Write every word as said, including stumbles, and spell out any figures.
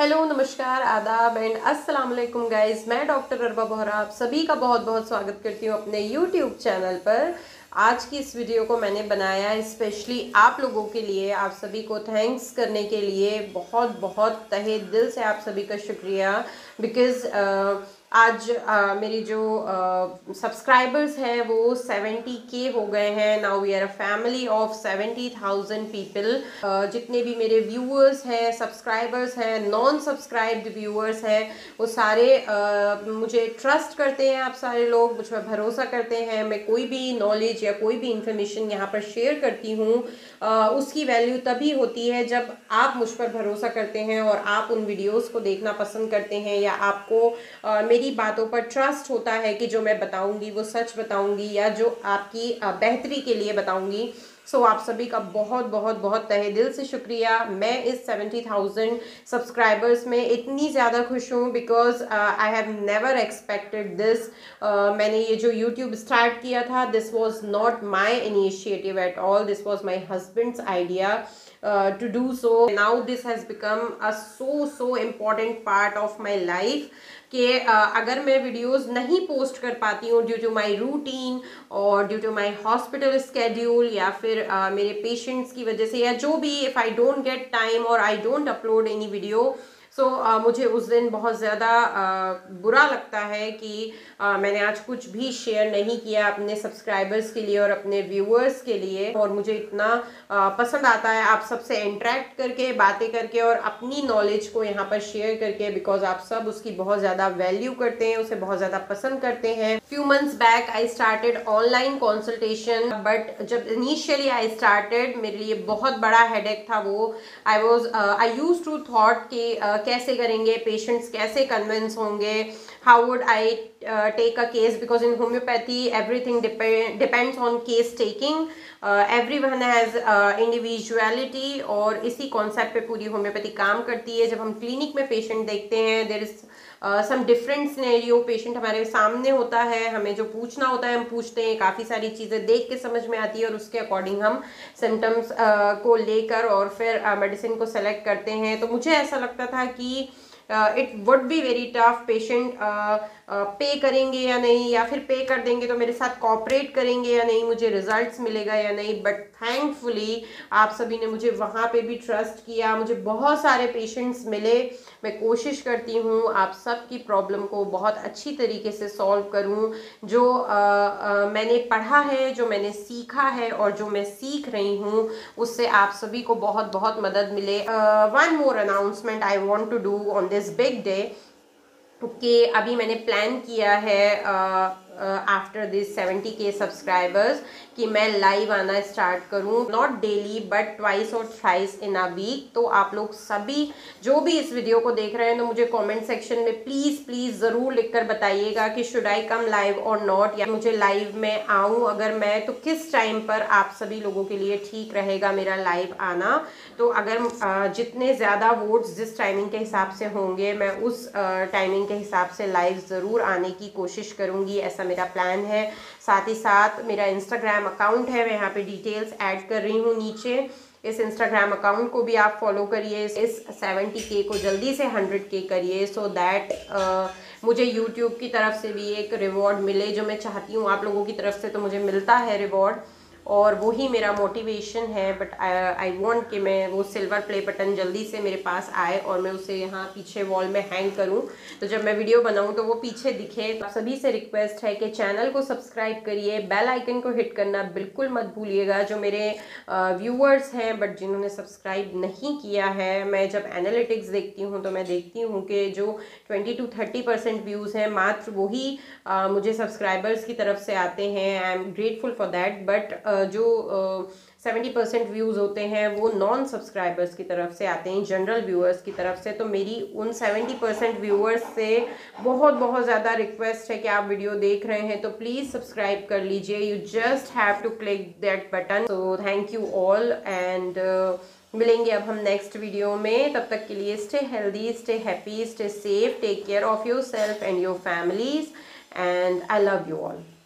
Hello नमस्कार आदाब and अस्सलाम वालेकुम गाइज़। मैं डॉक्टर अरवा बोहरा आप सभी का बहुत बहुत स्वागत करती हूँ अपने यूट्यूब चैनल पर। आज की इस वीडियो को मैंने बनाया स्पेशली आप लोगों के लिए, आप सभी को थैंक्स करने के लिए। बहुत बहुत तहे दिल से आप सभी का शुक्रिया, बिकॉज़ आज आ, मेरी जो सब्सक्राइबर्स हैं वो सेवेंटी के हो गए हैं। Now we are a family of seventy thousand people. जितने भी मेरे व्यूअर्स हैं, सब्सक्राइबर्स हैं, नॉन सब्सक्राइब्ड व्यूअर्स हैं, वो सारे आ, मुझे ट्रस्ट करते हैं। आप सारे लोग मुझ पर भरोसा करते हैं। मैं कोई भी नॉलेज या कोई भी इंफॉर्मेशन यहाँ पर शेयर करती हूँ, उसकी वैल्यू तभी होती है जब आप मुझ पर भरोसा करते हैं और आप उन वीडियोज़ को देखना पसंद करते हैं या आपको आ, मेरी बातों पर ट्रस्ट होता है कि जो मैं बताऊंगी वो सच बताऊंगी या जो आपकी बेहतरी के लिए बताऊंगी। सो so, आप सभी का बहुत बहुत बहुत तहे दिल से शुक्रिया। मैं इस सेवेंटी थाउजेंड सब्सक्राइबर्स में इतनी ज़्यादा खुश हूँ because I have never expected this. मैंने ये जो यूट्यूब स्टार्ट किया था, this was not my initiative at all, this was my husband's idea to do so. Now this has become a so so important part of my life कि uh, अगर मैं videos नहीं post कर पाती हूँ due to my routine और due to my hospital schedule या फिर uh, मेरे पेशेंट्स की वजह से या जो भी, if I don't get time और I don't upload any video, so so, uh, मुझे उस दिन बहुत ज़्यादा uh, बुरा लगता है कि uh, मैंने आज कुछ भी शेयर नहीं किया अपने सब्सक्राइबर्स के लिए और अपने व्यूअर्स के लिए। और मुझे इतना uh, पसंद आता है आप सबसे इंटरेक्ट करके, बातें करके और अपनी नॉलेज को यहाँ पर शेयर करके, बिकॉज आप सब उसकी बहुत ज़्यादा वैल्यू करते हैं, उसे बहुत ज़्यादा पसंद करते हैं। Few months back I started online consultation, but जब इनिशियली आई स्टार्टेड मेरे लिए बहुत बड़ा हेडेक था वो। I was I use to thought कि uh, कैसे करेंगे, पेशेंट्स कैसे कन्विंस होंगे, how would I take a case, because in homeopathy everything depends on case taking, everyone has individuality. और इसी कॉन्सेप्ट पे पूरी होम्योपैथी काम करती है। जब हम क्लिनिक में पेशेंट देखते हैं, there is some different scenario, patient हमारे सामने होता है, हमें जो पूछना होता है हम पूछते हैं, काफ़ी सारी चीज़ें देख के समझ में आती है और उसके अकॉर्डिंग हम सिम्टम्स uh, को लेकर और फिर मेडिसिन uh, को सेलेक्ट करते हैं। तो मुझे ऐसा लगता था कि it would be very tough, patient पे करेंगे या नहीं, या फिर पे कर देंगे तो मेरे साथ कॉपरेट करेंगे या नहीं, मुझे रिजल्ट्स मिलेगा या नहीं। बट थैंकफुली आप सभी ने मुझे वहाँ पे भी ट्रस्ट किया, मुझे बहुत सारे पेशेंट्स मिले। मैं कोशिश करती हूँ आप सब की प्रॉब्लम को बहुत अच्छी तरीके से सॉल्व करूँ। जो uh, uh, मैंने पढ़ा है, जो मैंने सीखा है और जो मैं सीख रही हूँ, उससे आप सभी को बहुत बहुत मदद मिले। One more announcement I want to do on this big day कि अभी मैंने प्लान किया है after this seventy K subscribers कि मैं लाइव आना स्टार्ट करूं, नॉट डेली बट ट्वाइस और थ्राइस इन अ वीक। तो आप लोग सभी जो भी इस वीडियो को देख रहे हैं, तो मुझे कमेंट सेक्शन में प्लीज़ प्लीज़ ज़रूर लिखकर बताइएगा कि शुड आई कम लाइव और नॉट, या मुझे लाइव में आऊं, अगर मैं तो किस टाइम पर आप सभी लोगों के लिए ठीक रहेगा मेरा लाइव आना। तो अगर जितने ज़्यादा वोट्स जिस टाइमिंग के हिसाब से होंगे, मैं उस टाइमिंग के हिसाब से लाइव ज़रूर आने की कोशिश करूँगी, ऐसा मेरा प्लान है। साथ ही साथ मेरा इंस्टाग्राम अकाउंट है, मैं यहाँ पे डिटेल्स ऐड कर रही हूँ नीचे। इस इंस्टाग्राम अकाउंट को भी आप फॉलो करिए। इस सेवेंटी के को जल्दी से हंड्रेड के करिए, सो दैट मुझे यूट्यूब की तरफ से भी एक रिवॉर्ड मिले जो मैं चाहती हूँ। आप लोगों की तरफ से तो मुझे मिलता है रिवॉर्ड और वही मेरा मोटिवेशन है, बट आई वांट कि मैं वो सिल्वर प्ले बटन जल्दी से मेरे पास आए और मैं उसे यहाँ पीछे वॉल में हैंग करूँ, तो जब मैं वीडियो बनाऊँ तो वो पीछे दिखे। आप सभी से रिक्वेस्ट है कि चैनल को सब्सक्राइब करिए, बेल आइकन को हिट करना बिल्कुल मत भूलिएगा। जो मेरे व्यूअर्स हैं बट जिन्होंने सब्सक्राइब नहीं किया है, मैं जब एनालिटिक्स देखती हूँ तो मैं देखती हूँ कि जो twenty to thirty percent views हैं, मात्र वही मुझे सब्सक्राइबर्स की तरफ से आते हैं। I am grateful for that, but जो सेवेंटी परसेंट व्यूज़ होते हैं वो नॉन सब्सक्राइबर्स की तरफ से आते हैं, जनरल व्यूअर्स की तरफ से। तो मेरी उन सेवेंटी परसेंट व्यूअर्स से बहुत बहुत ज़्यादा रिक्वेस्ट है कि आप वीडियो देख रहे हैं तो प्लीज़ सब्सक्राइब कर लीजिए। You just have to click that button. So thank you all and मिलेंगे अब हम नेक्स्ट वीडियो में। तब तक के लिए stay healthy, stay happy, stay safe, take care of your self and your families, and I love you all.